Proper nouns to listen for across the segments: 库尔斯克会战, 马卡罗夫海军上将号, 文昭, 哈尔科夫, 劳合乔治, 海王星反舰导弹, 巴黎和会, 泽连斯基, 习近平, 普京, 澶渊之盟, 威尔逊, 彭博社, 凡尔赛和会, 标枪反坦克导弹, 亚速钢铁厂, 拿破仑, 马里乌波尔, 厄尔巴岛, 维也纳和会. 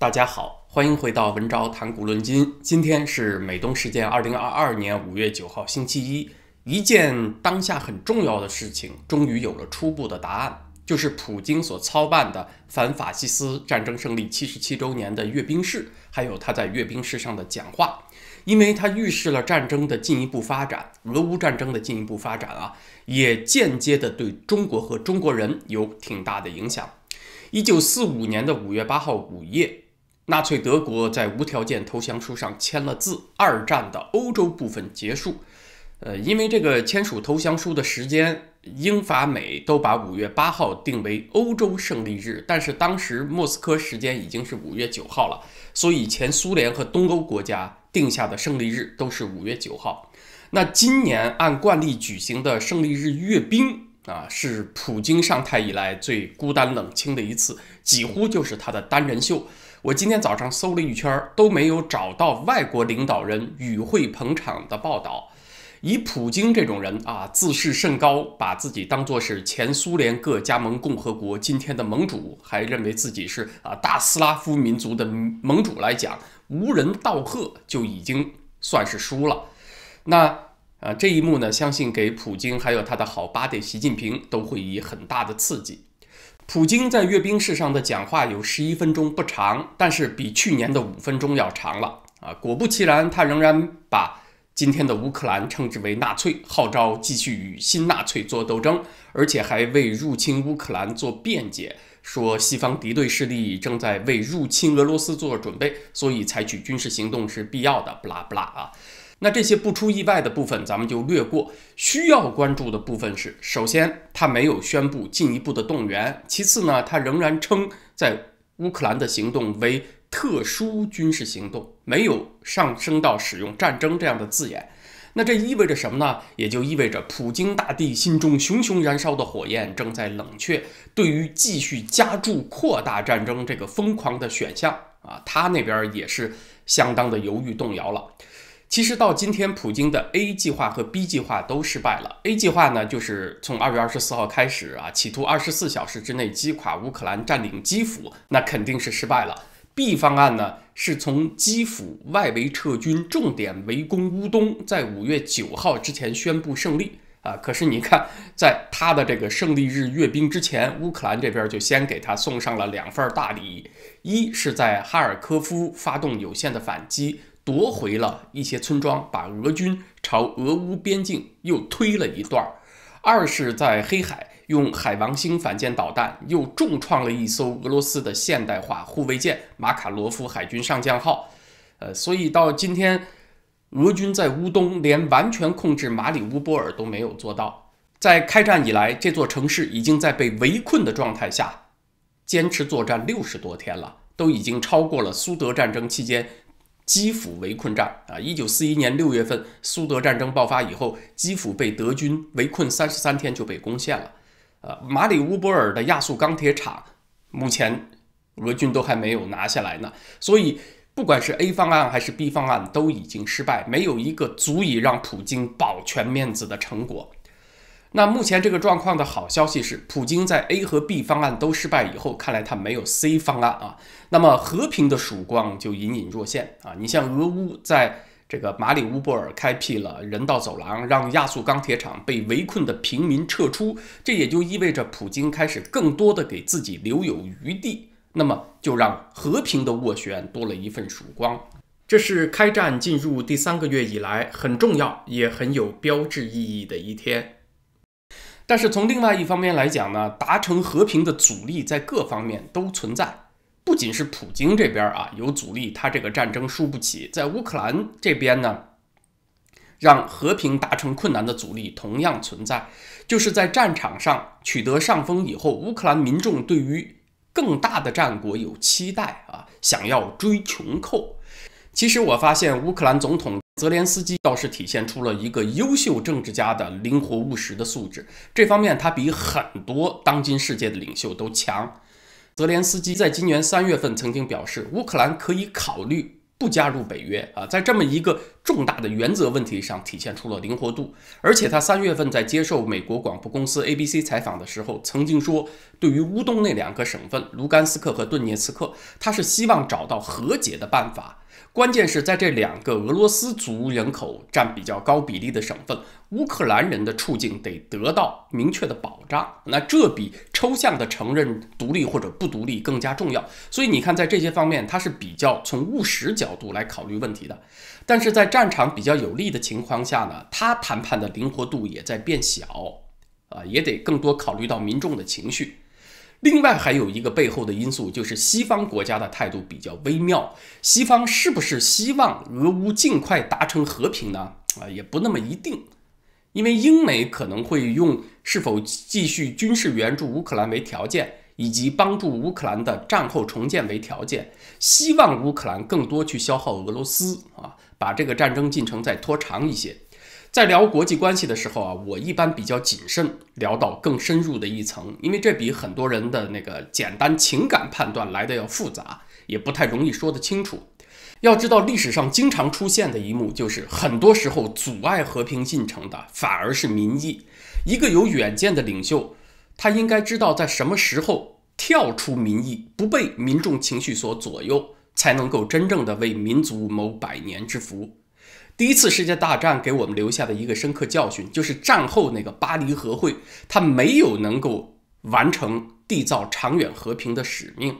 大家好，欢迎回到文昭谈古论今。今天是美东时间2022年5月9号星期一。一件当下很重要的事情，终于有了初步的答案，就是普京所操办的反法西斯战争胜利77周年的阅兵式，还有他在阅兵式上的讲话。因为它预示了战争的进一步发展，俄乌战争的进一步发展啊，也间接的对中国和中国人有挺大的影响。1945年的5月8号午夜，纳粹德国在无条件投降书上签了字，二战的欧洲部分结束。因为这个签署投降书的时间，英法美都把5月8号定为欧洲胜利日，但是当时莫斯科时间已经是5月9号了，所以前苏联和东欧国家定下的胜利日都是5月9号。那今年按惯例举行的胜利日阅兵啊，是普京上台以来最孤单冷清的一次，几乎就是他的单人秀。我今天早上搜了一圈，都没有找到外国领导人与会捧场的报道。以普京这种人啊，自视甚高，把自己当作是前苏联各加盟共和国今天的盟主，还认为自己是大斯拉夫民族的盟主来讲，无人道贺就已经算是输了。那这一幕呢，相信给普京还有他的好巴爹习近平都会以很大的刺激。普京在阅兵式上的讲话有11分钟，不长，但是比去年的5分钟要长了啊。果不其然，他仍然把今天的乌克兰称之为纳粹，号召继续与新纳粹做斗争，而且还为入侵乌克兰做辩解，说西方敌对势力正在为入侵俄罗斯做准备，所以采取军事行动是必要的，不啦不啦啊。那这些不出意外的部分咱们就略过，需要关注的部分是，首先他没有宣布进一步的动员，其次呢，他仍然称在乌克兰的行动为特殊军事行动，没有上升到使用战争这样的字眼。那这意味着什么呢？也就意味着普京大帝心中熊熊燃烧的火焰正在冷却，对于继续加注扩大战争这个疯狂的选项啊，他那边也是相当的犹豫动摇了。其实到今天，普京的 A 计划和 B 计划都失败了。A 计划呢，就是从2月24号开始啊，企图24小时之内击垮乌克兰，占领基辅，那肯定是失败了。B 方案呢，是从基辅外围撤军，重点围攻乌东，在5月9号之前宣布胜利啊。可是你看，在他的这个胜利日阅兵之前，乌克兰这边就先给他送上了两份大礼，一是在哈尔科夫发动有限的反击，夺回了一些村庄，把俄军朝俄乌边境又推了一段；二是在黑海用海王星反舰导弹又重创了一艘俄罗斯的现代化护卫舰马卡罗夫海军上将号。所以到今天，俄军在乌东连完全控制马里乌波尔都没有做到。在开战以来，这座城市已经在被围困的状态下坚持作战60多天了，都已经超过了苏德战争期间基辅围困战啊。1941年6月份苏德战争爆发以后，基辅被德军围困33天就被攻陷了。马里乌波尔的亚速钢铁厂目前俄军都还没有拿下来呢。所以不管是 A 方案还是 B 方案都已经失败，没有一个足以让普京保全面子的成果。那目前这个状况的好消息是，普京在 A 和 B 方案都失败以后，看来他没有 C 方案啊。那么和平的曙光就隐隐若现啊。你像俄乌在这个马里乌波尔开辟了人道走廊，让亚速钢铁厂被围困的平民撤出，这也就意味着普京开始更多的给自己留有余地，那么就让和平的斡旋多了一份曙光。这是开战进入第3个月以来很重要也很有标志意义的一天。但是从另外一方面来讲呢，达成和平的阻力在各方面都存在。不仅是普京这边啊有阻力，他这个战争输不起，在乌克兰这边呢，让和平达成困难的阻力同样存在。就是在战场上取得上风以后，乌克兰民众对于更大的战果有期待啊，想要追穷寇。其实我发现乌克兰总统泽连斯基倒是体现出了一个优秀政治家的灵活务实的素质，这方面他比很多当今世界的领袖都强。泽连斯基在今年3月份曾经表示，乌克兰可以考虑不加入北约啊，在这么一个重大的原则问题上体现出了灵活度。而且他3月份在接受美国广播公司 ABC 采访的时候，曾经说，对于乌东那2个省份卢甘斯克和顿涅茨克，他是希望找到和解的办法。关键是在这2个俄罗斯族人口占比较高比例的省份，乌克兰人的处境得得到明确的保障。那这比抽象的承认独立或者不独立更加重要。所以你看，在这些方面，它是比较从务实角度来考虑问题的。但是在战场比较有利的情况下呢，它谈判的灵活度也在变小，也得更多考虑到民众的情绪。 另外还有一个背后的因素，就是西方国家的态度比较微妙。西方是不是希望俄乌尽快达成和平呢？也不那么一定，因为英美可能会用是否继续军事援助乌克兰为条件，以及帮助乌克兰的战后重建为条件，希望乌克兰更多去消耗俄罗斯把这个战争进程再拖长一些。 在聊国际关系的时候我一般比较谨慎，聊到更深入的一层，因为这比很多人的那个简单情感判断来的要复杂，也不太容易说得清楚。要知道，历史上经常出现的一幕就是，很多时候阻碍和平进程的反而是民意。一个有远见的领袖，他应该知道在什么时候跳出民意，不被民众情绪所左右，才能够真正的为民族谋百年之福。 第一次世界大战给我们留下的一个深刻教训，就是战后那个巴黎和会，它没有能够完成缔造长远和平的使命。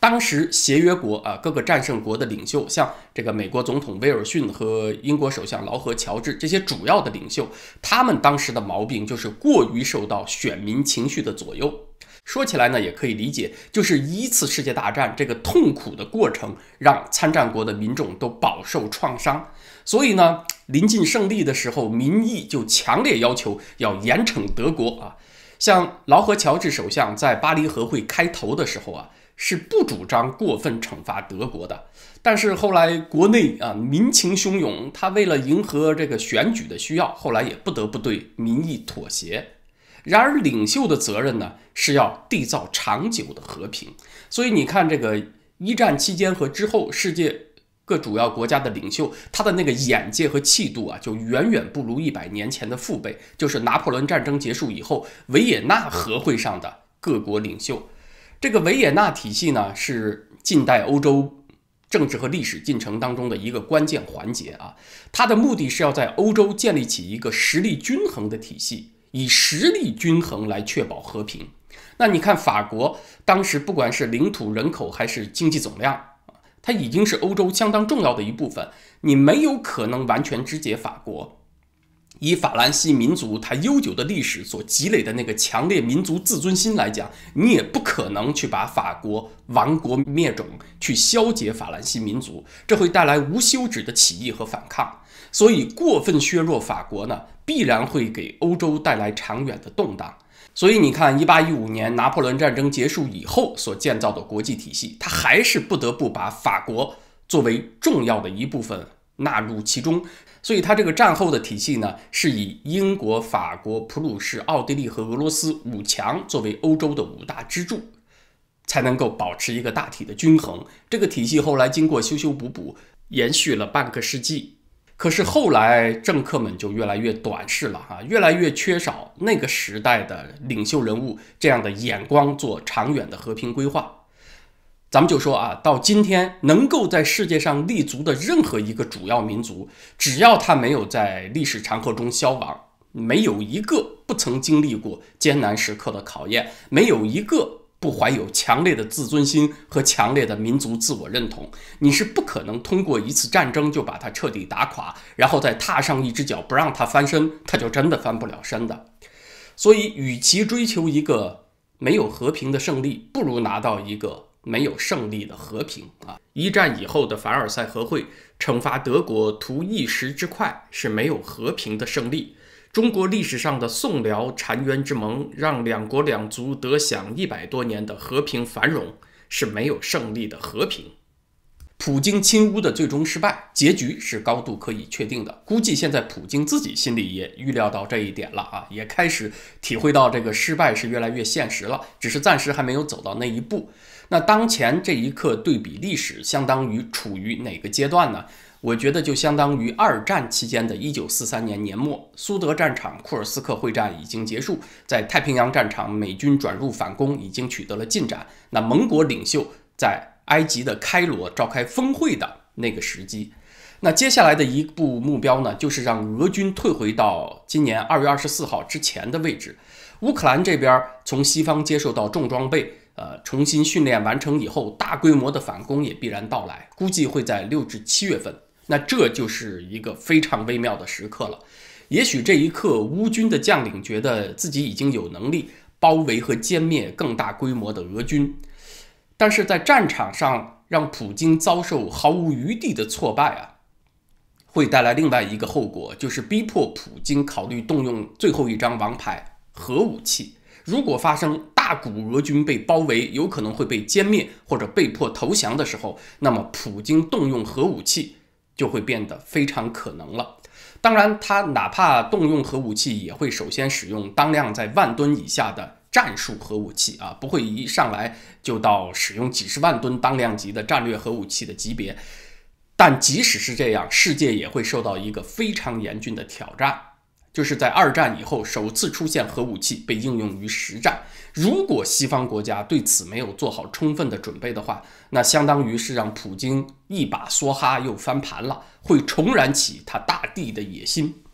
当时协约国各个战胜国的领袖，像这个美国总统威尔逊和英国首相劳合乔治这些主要的领袖，他们当时的毛病就是过于受到选民情绪的左右。 说起来呢，也可以理解，就是1次世界大战这个痛苦的过程，让参战国的民众都饱受创伤。所以呢，临近胜利的时候，民意就强烈要求要严惩德国啊。像劳合乔治首相在巴黎和会开头的时候是不主张过分惩罚德国的。但是后来国内民情汹涌，他为了迎合这个选举的需要，后来也不得不对民意妥协。 然而，领袖的责任呢，是要缔造长久的和平。所以你看，这个一战期间和之后，世界各主要国家的领袖，他的那个眼界和气度就远远不如100年前的父辈。就是拿破仑战争结束以后，维也纳和会上的各国领袖。这个维也纳体系呢，是近代欧洲 政治和历史进程当中的一个关键环节它的目的是要在欧洲建立起一个实力均衡的体系，以实力均衡来确保和平。那你看法国当时不管是领土、人口还是经济总量，它已经是欧洲相当重要的一部分。你没有可能完全肢解法国，以法兰西民族它悠久的历史所积累的那个强烈民族自尊心来讲，你也不可能去把法国 亡国灭种，去消解法兰西民族，这会带来无休止的起义和反抗。所以，过分削弱法国呢，必然会给欧洲带来长远的动荡。所以，你看，1815年拿破仑战争结束以后所建造的国际体系，它还是不得不把法国作为重要的一部分纳入其中。所以，它这个战后的体系呢，是以英国、法国、普鲁士、奥地利和俄罗斯5强作为欧洲的5大支柱， 才能够保持一个大体的均衡。这个体系后来经过修修补补，延续了半个世纪。可是后来政客们就越来越短视了越来越缺少那个时代的领袖人物这样的眼光做长远的和平规划。咱们就说到今天能够在世界上立足的任何一个主要民族，只要他没有在历史长河中消亡，没有一个不曾经历过艰难时刻的考验，没有一个 不怀有强烈的自尊心和强烈的民族自我认同，你是不可能通过1次战争就把它彻底打垮，然后再踏上一只脚不让它翻身，它就真的翻不了身的。所以，与其追求一个没有和平的胜利，不如拿到一个没有胜利的和平一战以后的凡尔赛和会惩罚德国图一时之快是没有和平的胜利。 中国历史上的宋辽澶渊之盟，让2国2族得享100多年的和平繁荣，是没有胜利的和平。普京亲乌的最终失败，结局是高度可以确定的。估计现在普京自己心里也预料到这一点了也开始体会到这个失败是越来越现实了，只是暂时还没有走到那一步。那当前这一刻对比历史，相当于处于哪个阶段呢？我觉得就相当于二战期间的1943年年末，苏德战场库尔斯克会战已经结束，在太平洋战场美军转入反攻已经取得了进展。那盟国领袖在埃及的开罗召开峰会的那个时机。 那接下来的一步目标呢，就是让俄军退回到今年2月24号之前的位置。乌克兰这边从西方接受到重装备，重新训练完成以后，大规模的反攻也必然到来，估计会在6至7月份。那这就是一个非常微妙的时刻了。也许这一刻，乌军的将领觉得自己已经有能力包围和歼灭更大规模的俄军，但是在战场上让普京遭受毫无余地的挫败啊！ 会带来另外一个后果，就是逼迫普京考虑动用最后一张王牌——核武器。如果发生大股俄军被包围，有可能会被歼灭或者被迫投降的时候，那么普京动用核武器就会变得非常可能了。当然，他哪怕动用核武器，也会首先使用当量在10000吨以下的 战术核武器啊，不会一上来就到使用几十万吨当量级的战略核武器的级别。 但即使是这样，世界也会受到一个非常严峻的挑战，就是在二战以后首次出现核武器被应用于实战。如果西方国家对此没有做好充分的准备的话，那相当于是让普京一把梭哈又翻盘了，会重燃起他大帝的野心。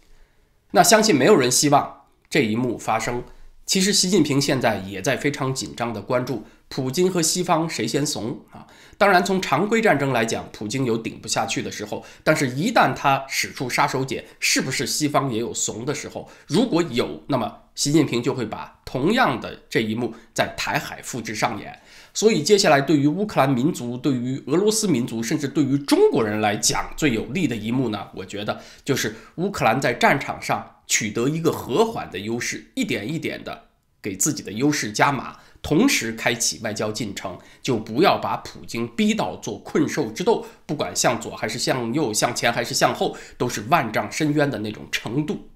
那相信没有人希望这一幕发生。其实习近平现在也在非常紧张地关注 普京和西方谁先怂啊？当然，从常规战争来讲，普京有顶不下去的时候，但是，一旦他使出杀手锏，是不是西方也有怂的时候？如果有，那么习近平就会把同样的这一幕在台海复制上演。所以，接下来对于乌克兰民族、对于俄罗斯民族，甚至对于中国人来讲，最有利的一幕呢，我觉得就是乌克兰在战场上取得一个和缓的优势，一点一点的给自己的优势加码。 同时开启外交进程，就不要把普京逼到做困兽之斗，不管向左还是向右，向前还是向后，都是万丈深渊的那种程度。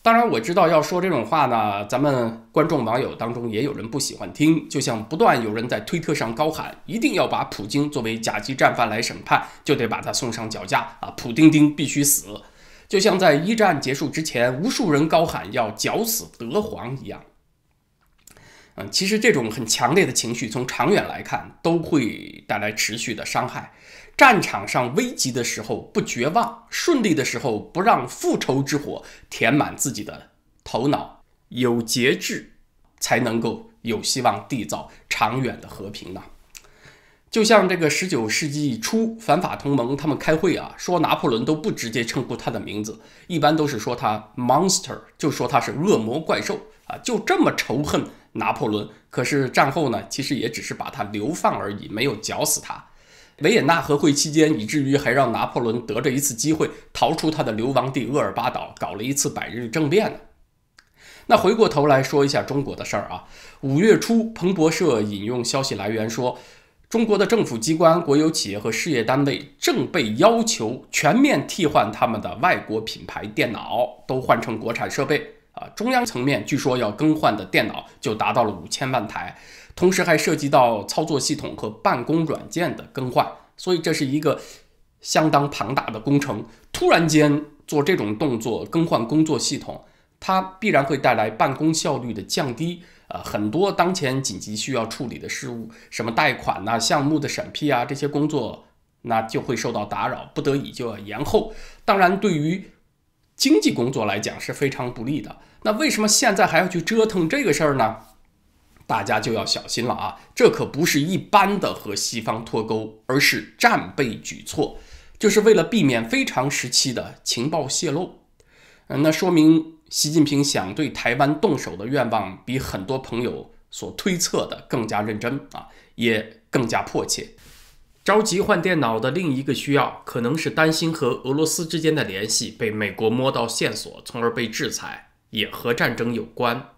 当然，我知道要说这种话呢，咱们观众网友当中也有人不喜欢听，就像不断有人在推特上高喊，一定要把普京作为甲级战犯来审判，就得把他送上绞架啊！普丁丁必须死，就像在一战结束之前，无数人高喊要绞死德皇一样。 其实这种很强烈的情绪，从长远来看都会带来持续的伤害。战场上危急的时候不绝望，顺利的时候不让复仇之火填满自己的头脑，有节制才能够有希望缔造长远的和平呢。就像这个19世纪初反法同盟他们开会啊，说拿破仑都不直接称呼他的名字，一般都是说他 monster， 就说他是恶魔怪兽啊，就这么仇恨 拿破仑，可是战后呢，其实也只是把他流放而已，没有绞死他。维也纳和会期间，以至于还让拿破仑得着一次机会逃出他的流亡地厄尔巴岛，搞了一次百日政变呢。那回过头来说一下中国的事儿啊，5月初，彭博社引用消息来源说，中国的政府机关、国有企业和事业单位正被要求全面替换他们的外国品牌电脑，都换成国产设备。 啊，中央层面据说要更换的电脑就达到了5000万台，同时还涉及到操作系统和办公软件的更换，所以这是一个相当庞大的工程。突然间做这种动作，更换工作系统，它必然会带来办公效率的降低。很多当前紧急需要处理的事务，什么贷款呐、项目的审批啊，这些工作那就会受到打扰，不得已就要延后。当然，对于 经济工作来讲是非常不利的。那为什么现在还要去折腾这个事儿呢？大家就要小心了啊！这可不是一般的和西方脱钩，而是战备举措，就是为了避免非常时期的情报泄露。那说明习近平想对台湾动手的愿望，比很多朋友所推测的更加认真啊，也更加迫切。 着急换电脑的另一个需要，可能是担心和俄罗斯之间的联系被美国摸到线索，从而被制裁，也和战争有关。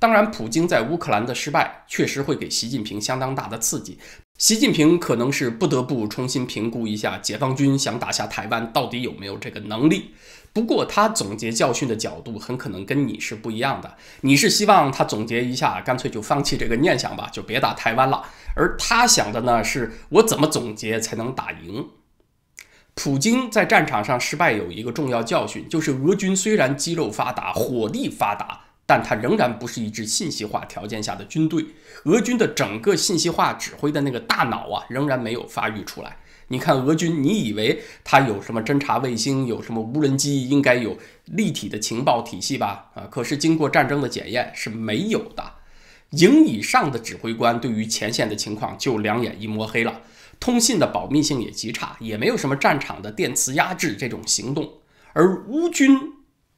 当然，普京在乌克兰的失败确实会给习近平相当大的刺激，习近平可能是不得不重新评估一下解放军想打下台湾到底有没有这个能力。不过他总结教训的角度很可能跟你是不一样的，你是希望他总结一下，干脆就放弃这个念想吧，就别打台湾了。而他想的呢是，我怎么总结才能打赢？普京在战场上失败有一个重要教训，就是俄军虽然肌肉发达、火力发达，但它仍然不是一支信息化条件下的军队。俄军的整个信息化指挥的那个大脑啊，仍然没有发育出来。 你看俄军，你以为他有什么侦察卫星，有什么无人机，应该有立体的情报体系吧？啊，可是经过战争的检验是没有的。营以上的指挥官对于前线的情况就两眼一抹黑了，通信的保密性也极差，也没有什么战场的电磁压制这种行动。而乌军，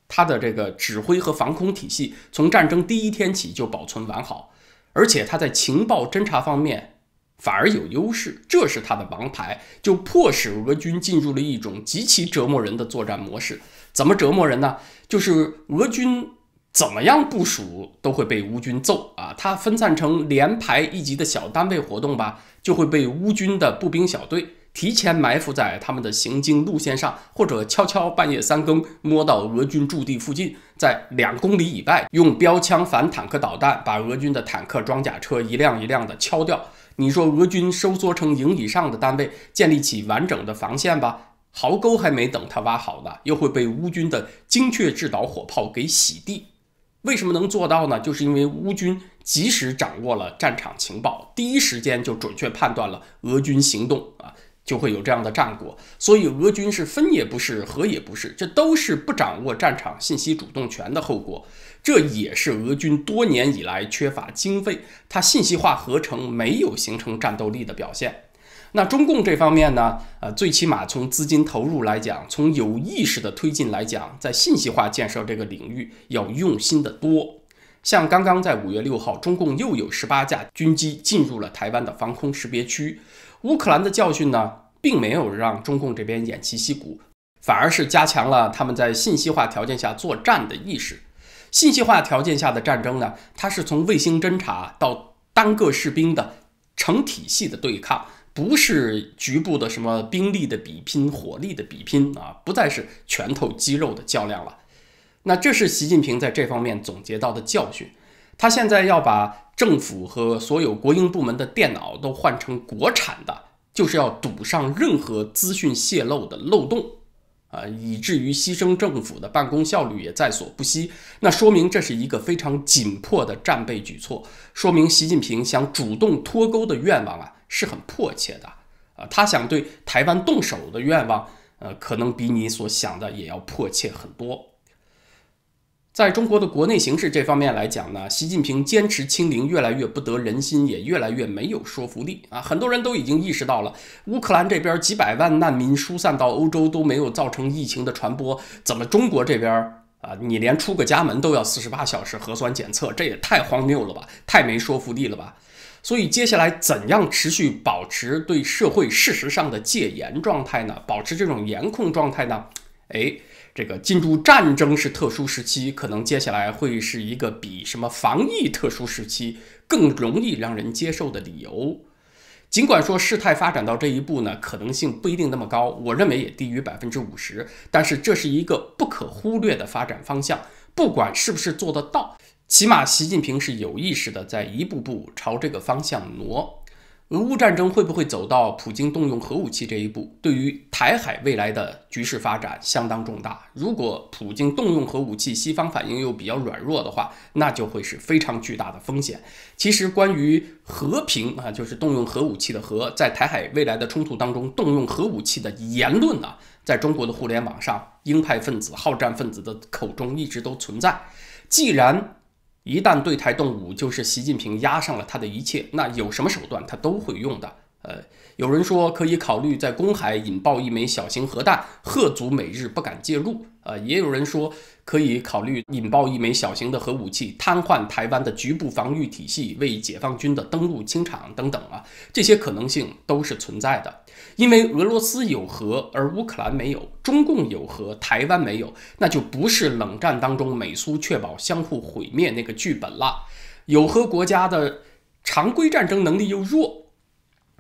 他的这个指挥和防空体系从战争第一天起就保存完好，而且他在情报侦察方面 反而有优势，这是他的王牌，就迫使俄军进入了一种极其折磨人的作战模式。怎么折磨人呢？就是俄军怎么样部署都会被乌军揍啊！他分散成连排一级的小单位活动吧，就会被乌军的步兵小队提前埋伏在他们的行经路线上，或者悄悄半夜三更摸到俄军驻地附近，在2公里以外用标枪反坦克导弹把俄军的坦克装甲车一辆一辆的敲掉。 你说俄军收缩成营以上的单位，建立起完整的防线吧？壕沟还没等他挖好呢，又会被乌军的精确制导火炮给洗地。为什么能做到呢？就是因为乌军及时掌握了战场情报，第一时间就准确判断了俄军行动啊，就会有这样的战果。所以俄军是分也不是，合也不是，这都是不掌握战场信息主动权的后果。 这也是俄军多年以来缺乏经费，它信息化合成没有形成战斗力的表现。那中共这方面呢？最起码从资金投入来讲，从有意识的推进来讲，在信息化建设这个领域要用心得多。像刚刚在5月6号，中共又有18架军机进入了台湾的防空识别区。乌克兰的教训呢，并没有让中共这边偃旗息鼓，反而是加强了他们在信息化条件下作战的意识。 信息化条件下的战争呢，它是从卫星侦察到单个士兵的成体系的对抗，不是局部的什么兵力的比拼、火力的比拼啊，不再是拳头肌肉的较量了。那这是习近平在这方面总结到的教训。他现在要把政府和所有国营部门的电脑都换成国产的，就是要堵上任何资讯泄露的漏洞。 以至于牺牲政府的办公效率也在所不惜，那说明这是一个非常紧迫的战备举措，说明习近平想主动脱钩的愿望啊是很迫切的，他想对台湾动手的愿望，可能比你所想的也要迫切很多。在中国的国内形势这方面来讲呢，习近平坚持清零越来越不得人心，也越来越没有说服力啊！很多人都已经意识到了，乌克兰这边几百万难民疏散到欧洲都没有造成疫情的传播，怎么中国这边啊，你连出个家门都要48小时核酸检测，这也太荒谬了吧，太没说服力了吧！所以接下来怎样持续保持对社会事实上的戒严状态呢？保持这种严控状态呢？哎。 这个进入战争是特殊时期，可能接下来会是一个比什么防疫特殊时期更容易让人接受的理由。尽管说事态发展到这一步呢，可能性不一定那么高，我认为也低于50%，但是这是一个不可忽略的发展方向。不管是不是做得到，起码习近平是有意识的在一步步朝这个方向挪。 俄乌战争会不会走到普京动用核武器这一步，对于台海未来的局势发展相当重大。如果普京动用核武器，西方反应又比较软弱的话，那就会是非常巨大的风险。其实，关于和平啊，就是动用核武器的“核”，在台海未来的冲突当中动用核武器的言论啊，在中国的互联网上，鹰派分子、好战分子的口中一直都存在。既然 一旦对台动武，就是习近平压上了他的一切，那有什么手段他都会用的。有人说可以考虑在公海引爆一枚小型核弹，吓足美日不敢介入。也有人说可以考虑引爆一枚小型的核武器，瘫痪台湾的局部防御体系，为解放军的登陆清场等等啊，这些可能性都是存在的。因为俄罗斯有核，而乌克兰没有；中共有核，台湾没有，那就不是冷战当中美苏确保相互毁灭那个剧本了。有核国家的常规战争能力又弱。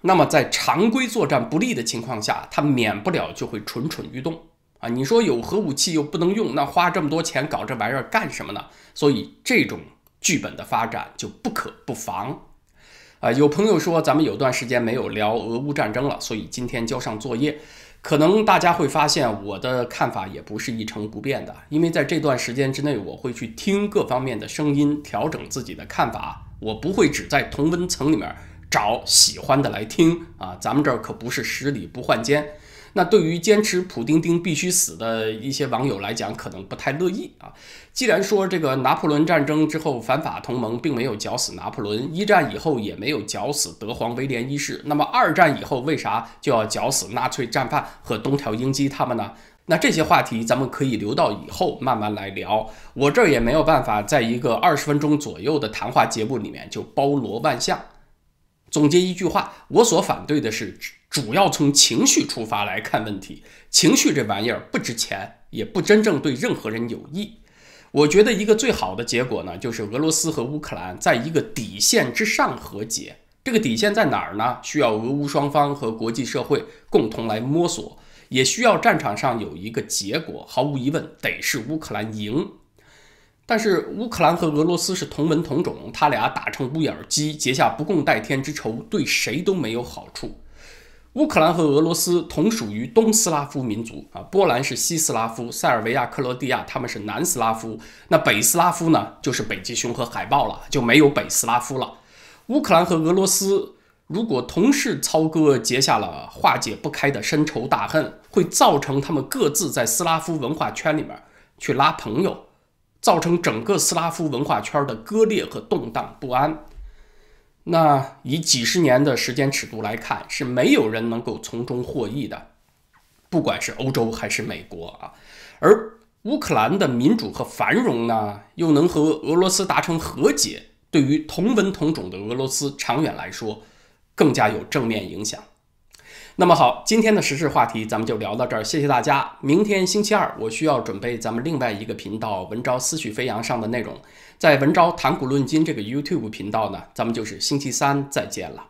那么，在常规作战不利的情况下，他免不了就会蠢蠢欲动。啊，你说有核武器又不能用，那花这么多钱搞这玩意儿干什么呢？所以这种剧本的发展就不可不防。啊，有朋友说咱们有段时间没有聊俄乌战争了，所以今天交上作业。可能大家会发现我的看法也不是一成不变的，因为在这段时间之内，我会去听各方面的声音，调整自己的看法。我不会只在同温层里面找喜欢的来听啊，咱们这儿可不是十里不换肩。 那对于坚持普丁丁必须死的一些网友来讲，可能不太乐意啊。既然说这个拿破仑战争之后反法同盟并没有绞死拿破仑，一战以后也没有绞死德皇威廉一世，那么二战以后为啥就要绞死纳粹战犯和东条英机他们呢？那这些话题咱们可以留到以后慢慢来聊。我这儿也没有办法在一个20分钟左右的谈话节目里面就包罗万象。总结一句话，我所反对的是。 主要从情绪出发来看问题，情绪这玩意儿不值钱，也不真正对任何人有益。我觉得一个最好的结果呢，就是俄罗斯和乌克兰在一个底线之上和解。这个底线在哪儿呢？需要俄乌双方和国际社会共同来摸索，也需要战场上有一个结果。毫无疑问，得是乌克兰赢。 但是乌克兰和俄罗斯是同文同种，他俩打成乌眼鸡，结下不共戴天之仇，对谁都没有好处。 乌克兰和俄罗斯同属于东斯拉夫民族啊，波兰是西斯拉夫，塞尔维亚、克罗地亚他们是南斯拉夫。那北斯拉夫呢，就是北极熊和海豹了，就没有北斯拉夫了。乌克兰和俄罗斯如果同是操戈，结下了化解不开的深仇大恨，会造成他们各自在斯拉夫文化圈里面去拉朋友，造成整个斯拉夫文化圈的割裂和动荡不安。 那以几十年的时间尺度来看，是没有人能够从中获益的，不管是欧洲还是美国啊。而乌克兰的民主和繁荣呢，又能和俄罗斯达成和解，对于同文同种的俄罗斯长远来说，更加有正面影响。那么好，今天的时事话题咱们就聊到这儿，谢谢大家。明天星期二，我需要准备咱们另外一个频道“文昭思绪飞扬”上的内容。 在文昭谈古论今这个 YouTube 频道呢，咱们就是星期三再见了。